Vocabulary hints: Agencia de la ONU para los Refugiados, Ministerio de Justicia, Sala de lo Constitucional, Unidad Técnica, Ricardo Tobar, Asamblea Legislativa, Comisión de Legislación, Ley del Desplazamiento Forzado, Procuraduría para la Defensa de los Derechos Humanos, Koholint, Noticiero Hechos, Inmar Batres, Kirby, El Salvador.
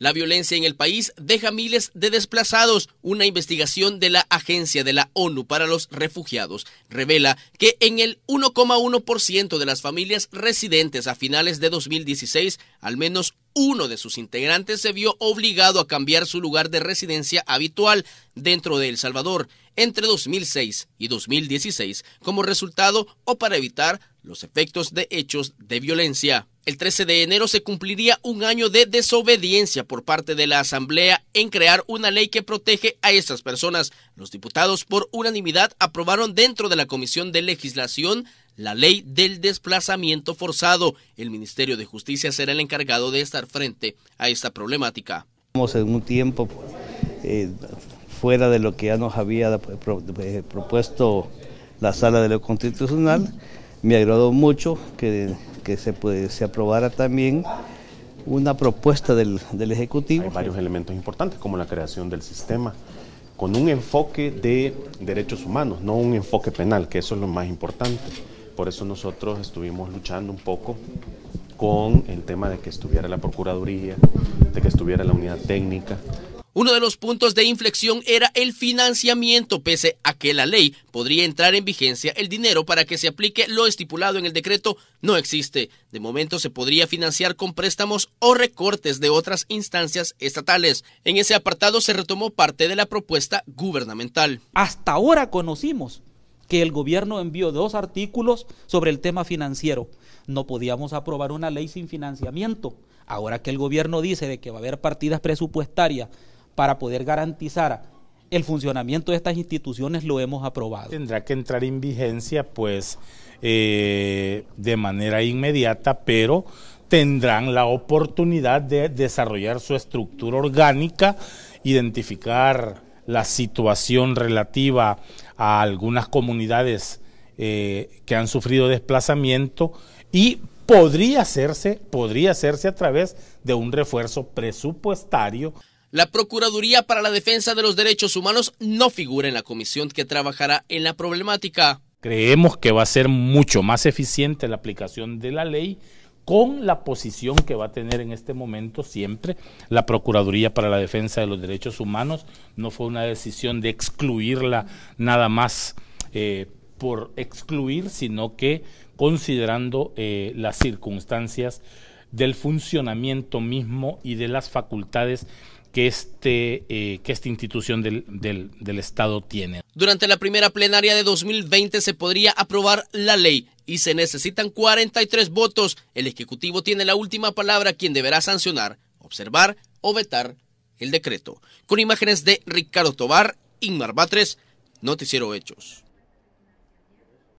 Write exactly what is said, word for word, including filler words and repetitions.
La violencia en el país deja miles de desplazados. Una investigación de la Agencia de la ONU para los Refugiados revela que en el uno coma uno por ciento de las familias residentes a finales de dos mil dieciséis, al menos uno de sus integrantes se vio obligado a cambiar su lugar de residencia habitual dentro de El Salvador entre dos mil seis y dos mil dieciséis como resultado o para evitar los efectos de hechos de violencia. El trece de enero se cumpliría un año de desobediencia por parte de la Asamblea en crear una ley que protege a estas personas. Los diputados por unanimidad aprobaron dentro de la Comisión de Legislación la Ley del Desplazamiento Forzado. El Ministerio de Justicia será el encargado de estar frente a esta problemática. Estamos en un tiempo eh, fuera de lo que ya nos había pro, eh, propuesto la Sala de lo Constitucional. Me agradó mucho que... que se, puede, se aprobara también una propuesta del, del Ejecutivo. Hay varios elementos importantes, como la creación del sistema, con un enfoque de derechos humanos, no un enfoque penal, que eso es lo más importante. Por eso nosotros estuvimos luchando un poco con el tema de que estuviera la Procuraduría, de que estuviera la Unidad Técnica. Uno de los puntos de inflexión era el financiamiento, pese a que la ley podría entrar en vigencia, el dinero para que se aplique lo estipulado en el decreto no existe. De momento se podría financiar con préstamos o recortes de otras instancias estatales. En ese apartado se retomó parte de la propuesta gubernamental. Hasta ahora conocimos que el gobierno envió dos artículos sobre el tema financiero. No podíamos aprobar una ley sin financiamiento. Ahora que el gobierno dice de que va a haber partidas presupuestarias para poder garantizar el funcionamiento de estas instituciones, lo hemos aprobado. Tendrá que entrar en vigencia pues eh, de manera inmediata, pero tendrán la oportunidad de desarrollar su estructura orgánica, identificar la situación relativa a algunas comunidades eh, que han sufrido desplazamiento y podría hacerse, podría hacerse a través de un refuerzo presupuestario. La Procuraduría para la Defensa de los Derechos Humanos no figura en la comisión que trabajará en la problemática. Creemos que va a ser mucho más eficiente la aplicación de la ley con la posición que va a tener en este momento siempre la Procuraduría para la Defensa de los Derechos Humanos. No fue una decisión de excluirla nada más eh, por excluir, sino que considerando eh, las circunstancias del funcionamiento mismo y de las facultades que, este, eh, que esta institución del, del, del Estado tiene. Durante la primera plenaria de dos mil veinte se podría aprobar la ley y se necesitan cuarenta y tres votos. El Ejecutivo tiene la última palabra, quien deberá sancionar, observar o vetar el decreto. Con imágenes de Ricardo Tobar, Inmar Batres, Noticiero Hechos.